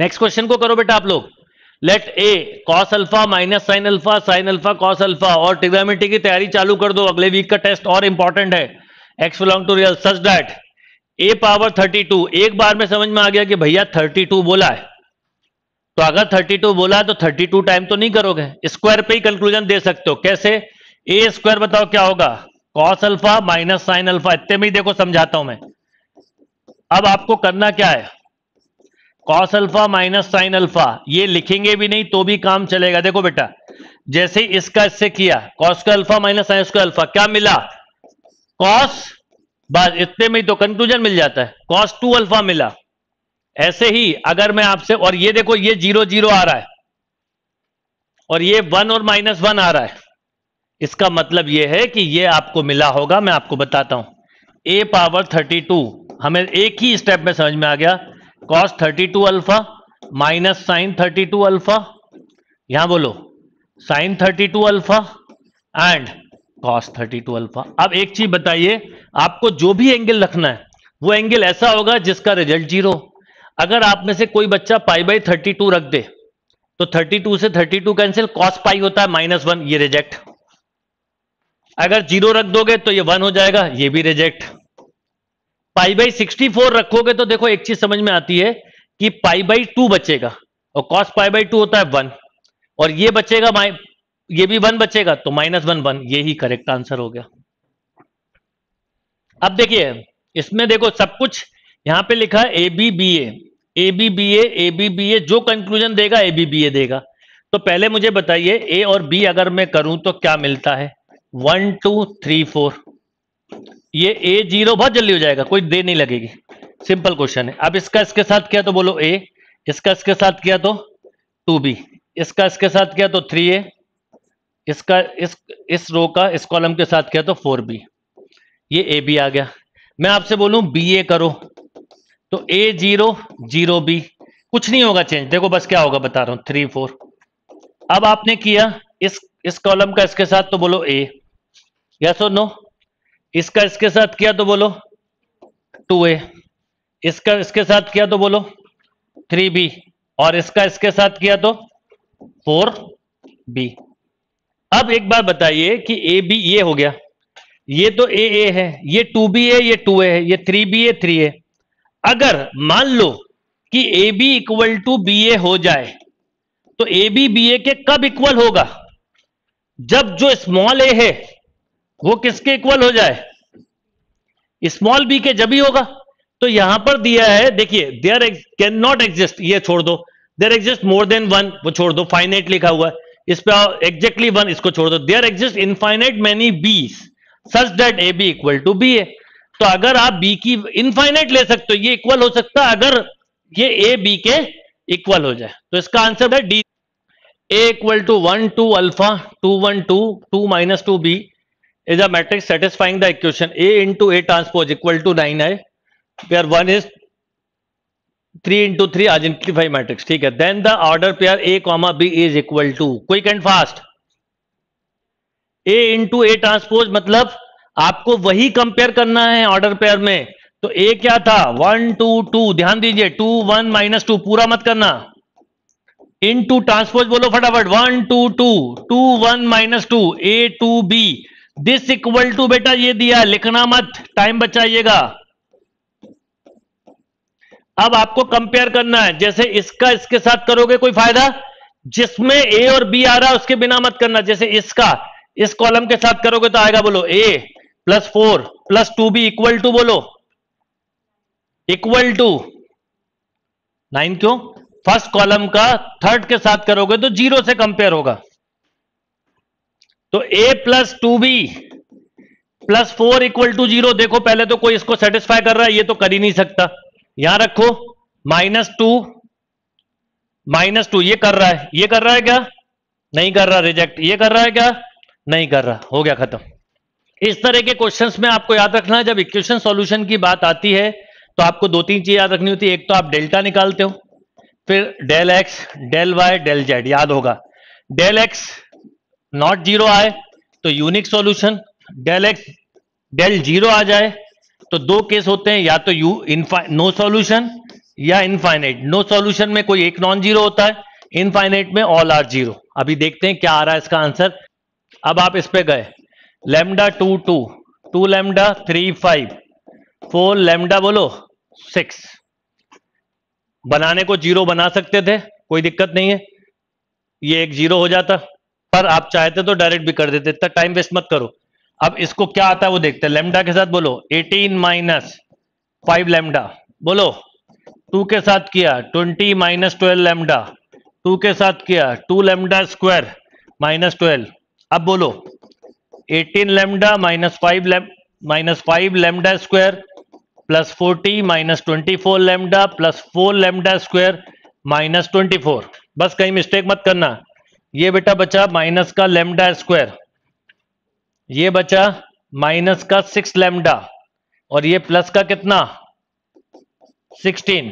Next question को करो बेटा आप लोग। Let A cos alpha minus sine alpha cos alpha, और ट्रिग्नोमेट्री की तैयारी चालू कर दो, अगले वीक का टेस्ट और इंपॉर्टेंट है। X belong to real such that A power 32, एक बार में समझ में आ गया कि भैया 32 बोला है, तो अगर 32 बोला है तो 32 टाइम तो नहीं करोगे, स्क्वायर पे ही कंक्लूजन दे सकते हो। कैसे? ए स्क्वायर बताओ क्या होगा, cos alpha minus sine alpha. इतने में ही देखो समझाता हूं मैं। अब आपको करना क्या है, cos alpha minus sine alpha, ये लिखेंगे भी नहीं तो भी काम चलेगा। देखो बेटा जैसे इसका इससे किया, कॉस का अल्फा माइनस साइन का अल्फा, क्या मिला कॉस, बस इतने में ही तो कंक्लूजन मिल जाता है, कॉस 2 अल्फा मिला। ऐसे ही अगर मैं आपसे, और ये देखो ये 0 0 आ रहा है और ये 1 और -1 आ रहा है, इसका मतलब ये है कि ये आपको मिला होगा, मैं आपको बताता हूं, a पावर 32, हमें एक ही स्टेप में समझ में आ गया, cos 32 alpha minus sine 32 alpha, यहां बोलो sine 32 alpha and cos 32 alpha. अब एक चीज बताइए, आपको जो भी एंगल रखना है वो एंगल ऐसा होगा जिसका रिजल्ट 0। अगर आप में से कोई बच्चा पाई बाय 32 रख दे तो 32 से 32 कैंसिल, कॉस पाई होता है -1, ये रिजेक्ट। अगर 0 रख दोगे तो ये 1 हो जाएगा, ये भी रिजेक्ट। पाई बाय 64 रखोगे तो देखो एक चीज समझ में आती है कि पाई बाय 2 बचेगा, और कॉस पाई बाय 2 होता है 1, और ये बचेगा, ये भी 1 बचेगा, तो -1 1, यही करेक्ट आंसर हो गया। अब देखिए इसमें देखो सब कुछ यहां पे लिखा है ABBA, जो कंक्लूजन देगा ABBA देगा। तो पहले मुझे बताइए A और B अगर मैं करूं तो क्या मिलता है, 1 2 3 4, ये A 0, बहुत जल्दी हो जाएगा, कोई देर नहीं लगेगी, सिंपल क्वेश्चन है। अब इसका इसके साथ किया तो बोलो A, इसका इसके साथ किया तो 2B, इसका इसके साथ किया तो 3A, इसका इस रो का इस कॉलम के साथ किया तो 4B, ये AB आ गया। मैं आपसे बोलूं BA करो तो A 0 0 B, कुछ नहीं होगा चेंज, देखो बस क्या होगा बता रहा हूं, 3 4। अब आपने किया इस कॉलम का इसके साथ तो बोलो A, यस और नो। इसका इसके साथ किया तो बोलो 2A, इसका इसके साथ किया तो बोलो 3B, और इसका इसके साथ किया तो 4B। अब एक बार बताइए कि AB ये हो गया, ये तो AA है, ये 2B है, ये 2A है, ये 3B है, 3A। अगर मान लो कि AB इक्वल टू BA हो जाए तो AB BA के कब इक्वल होगा, जब जो स्मॉल a है वो किसके इक्वल हो जाए, स्मॉल b के जब ही होगा। तो यहां पर दिया है देखिए, देयर कैन नॉट एग्जिस्ट, ये छोड़ दो, देयर एग्जिस्ट मोर देन 1, वो छोड़ दो, फाइनाइट लिखा हुआ है, इस पे आओ, एग्जैक्टली 1, इसको छोड़ दो। There exist infinite many B's such that A B equal to B A. तो अगर आप बी की इनफाइनाइट ले सकते हो, ये इक्वल हो सकता है अगर ये ए बी के इक्वल हो जाए। तो इसका आंसर है D, A equal to 1 2 alpha 2 1 2 2 -2 B is a matrix satisfying the equation A into A transpose equal to 9I, where 1 is 3 × 3 identify matrix, ठीक है। Then the order pair A, B is equal to, quick and fast, A × A transpose, मतलब आपको वही compare करना है order pair में। तो A क्या था, 1 2 2, ध्यान दीजिए 2 1 -2, पूरा मत करना, इनटू ट्रांसपोज बोलो फटाफट, 1 2 2 2 1 -2 A 2 B, this equal to, बेटा ये दिया, लिखना मत, टाइम बचाइएगा। अब आपको कंपेयर करना है, जैसे इसका इसके साथ करोगे कोई फायदा, जिसमें A और B आ रहा है उसके बिना मत करना। जैसे इसका इस कॉलम के साथ करोगे तो आएगा, बोलो A + 4 + 2B इक्वल टू, बोलो इक्वल टू 9, क्यों, फर्स्ट कॉलम का थर्ड के साथ करोगे तो 0 से कंपेयर होगा। तो A + 2B + 4 इक्वल टू 0। देखो पहले तो कोई इसको सेटिस्फाई कर रहा है, ये तो कर ही नहीं सकता, यहां रखो -2 -2, ये कर रहा है, ये कर रहा है क्या, नहीं कर रहा, रिजेक्ट, ये कर रहा है क्या, नहीं कर रहा, हो गया खत्म। इस तरह के क्वेश्चंस में आपको याद रखना है, जब इक्वेशन सॉल्यूशन की बात आती है तो आपको 2-3 चीज याद रखनी होती है। एक तो आप डेल्टा निकालते हो, फिर del X, del Y, del Z, याद होगा। डेल X ≠ 0 आए तो unique solution, del X del 0 आ जाए तो दो केस होते हैं, या तो नो सॉल्यूशन या इनफाइनाइट। नो सॉल्यूशन में कोई एक नॉन जीरो होता है, इनफाइनाइट में ऑल आर जीरो। अभी देखते हैं क्या आ रहा है इसका आंसर। अब आप इस पे गए, लेमडा 2 लेमडा 3 5 4 लेमडा बोलो 6। बनाने को जीरो बना सकते थे, कोई दिक्कत नहीं है, ये एक जीरो हो जाता, पर आप चाहते तो डायरेक्ट भी कर देते। इतना टाइम वेस्ट मत करो। अब इसको क्या आता है वो देखते हैं। लेमडा के साथ बोलो 18 माइनस 5 लेमडा, बोलो 2 के साथ किया 20 माइनस 12 लेमडा, 2 के साथ किया 2 लेमडा स्क्वायर माइनस 12। अब बोलो 18 lambda minus 5 lambda square plus 40 minus 24 lambda plus 4 lambda square minus 24। बस कहीं मिस्टेक मत करना। ये बेटा बचा माइनस का लेमडा स्क्वायर, ये बचा माइनस का 6 लेमडा, और ये प्लस का कितना 16।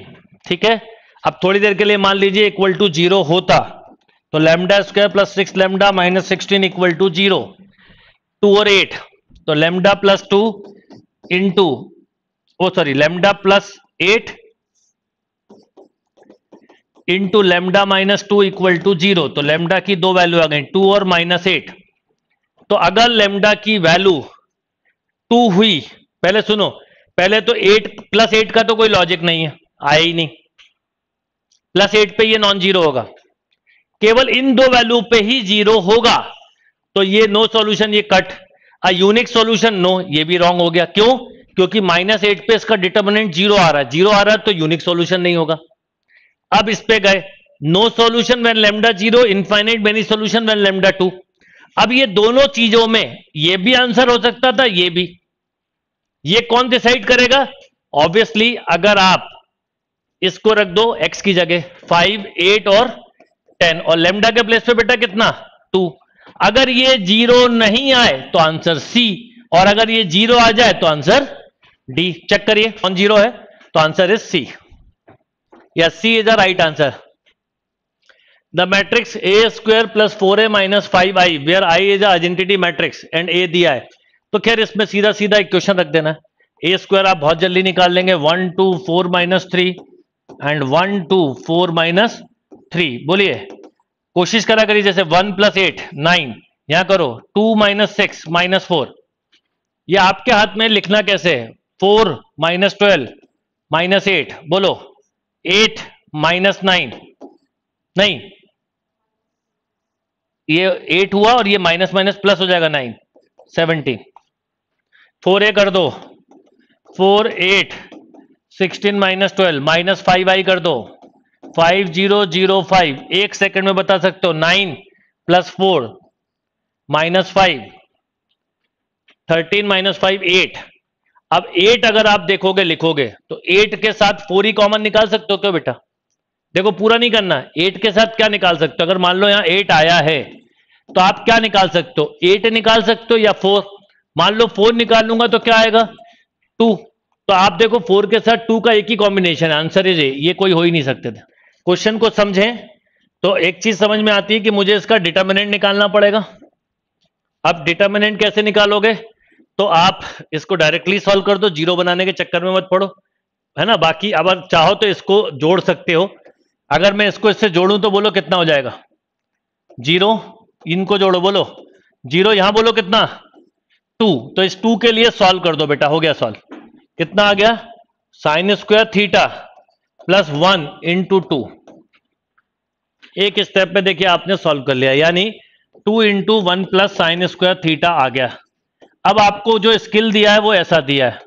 ठीक है। अब थोड़ी देर के लिए मान लीजिए इक्वल टू जीरो होता तो lambda square plus 6 lambda minus 16 equal to zero. 2 और 8 तो lambda plus 2 into lambda plus 8 into lambda minus 2 equal to zero. तो लेमडा की दो वैल्यू आ गई 2 और -8। तो अगर लेमडा की वैल्यू 2 हुई, पहले सुनो, पहले तो 8 + 8 का तो कोई लॉजिक नहीं है, आया ही नहीं। +8 पे ये नॉन जीरो होगा, केवल इन दो वैल्यू पे ही जीरो होगा। तो ये नो सॉल्यूशन, ये cut. A unique solution no, ये भी रॉन्ग हो गया। क्यों? क्योंकि -8 पे इसका डिटर्मिनेंट जीरो आ रहा है, तो यूनिक सॉल्यूशन नहीं होगा। अब इस पे गए, no solution when lambda 0, infinite many solution when lambda 2। अब ये दोनों चीजों में ये भी आंसर हो सकता था, ये भी। ये कौन डिसाइड करेगा? ऑब्वियसली अगर आप इसको रख दो x की जगह 5, 8 और 10 और लेमडा के प्लेस पे बेटा कितना 2। अगर ये जीरो नहीं आए तो आंसर C, और अगर ये जीरो आ जाए तो आंसर D। चेक करिए कौन जीरो है, तो answer is C। Yes, C is the right answer. The matrix A square plus 4A minus 5I, where I is the identity matrix and A दिया है। तो खैर इसमें सीधा सीधा इक्वेशन रख देना है। A square आप बहुत जल्दी निकाल लेंगे 1, 2, 4 - 3 एंड 1, 2, 4 - 3। बोलिए, कोशिश करा करिए, जैसे 1 + 8 9, यहाँ करो 2 - 6 - 4। ये आपके हाथ में, लिखना कैसे है? 4 - 12 - 8, बोलो 8 - 9, नहीं ये 8 हुआ और ये माइनस माइनस प्लस हो जाएगा 9, 17। 4a कर दो 4, 8, 16 माइनस 12 माइनस 5i कर दो 5005। 1 सेकेंड में बता सकते हो 9 + 4 - 5 13 - 5 8। अब 8 अगर आप देखोगे, लिखोगे तो 8 के साथ 4 ही कॉमन निकाल सकते हो। क्यों बेटा? देखो पूरा नहीं करना, 8 के साथ क्या निकाल सकते हो? अगर मान लो यहाँ 8 आया है तो आप क्या निकाल सकते हो? 8 निकाल सकते हो या 4। मान लो 4 निकाल लूंगा तो क्या आएगा 2। तो आप देखो 4 के साथ 2 का एक ही कॉम्बिनेशन आंसर है। ये कोई हो ही नहीं सकते थे। क्वेश्चन को समझें तो एक चीज समझ में आती है कि मुझे इसका डिटर्मिनेंट निकालना पड़ेगा। अब डिटर्मिनेंट कैसे निकालोगे? तो आप इसको डायरेक्टली सॉल्व कर दो, जीरो बनाने के चक्कर में मत पड़ो, है ना। बाकी अगर चाहो तो इसको जोड़ सकते हो। अगर मैं इसको इससे जोड़ूं तो बोलो कितना हो जाएगा 0। इनको जोड़ो, बोलो 0, यहां बोलो कितना 2। तो इस 2 के लिए सॉल्व कर दो बेटा, हो गया सॉल्व। कितना आ गया? Sine square theta plus 1 × 2। एक स्टेप में देखिए आपने सॉल्व कर लिया, यानी 2 × 1 प्लस साइन स्क्वायर थीटा आ गया। अब आपको जो स्किल दिया है वो ऐसा दिया है,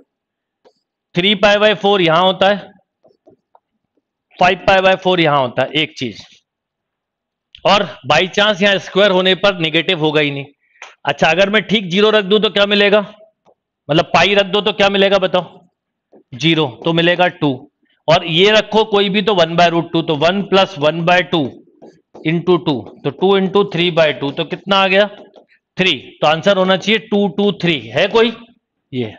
3π/4 यहां होता है, 5π/4 यहां होता है, एक चीज। और बाई चांस यहां स्क्वायर होने पर नेगेटिव होगा ही नहीं। अच्छा, अगर मैं ठीक 0 रख दूं तो क्या मिलेगा? मतलब पाई रख दो तो क्या मिलेगा बताओ? 0 तो मिलेगा 2। और ये रखो कोई भी तो 1/√2, तो 1 + 1/2 × 2, तो 2 × 3/2, तो कितना आ गया 3। तो आंसर होना चाहिए 2, 2, 3 है कोई? ये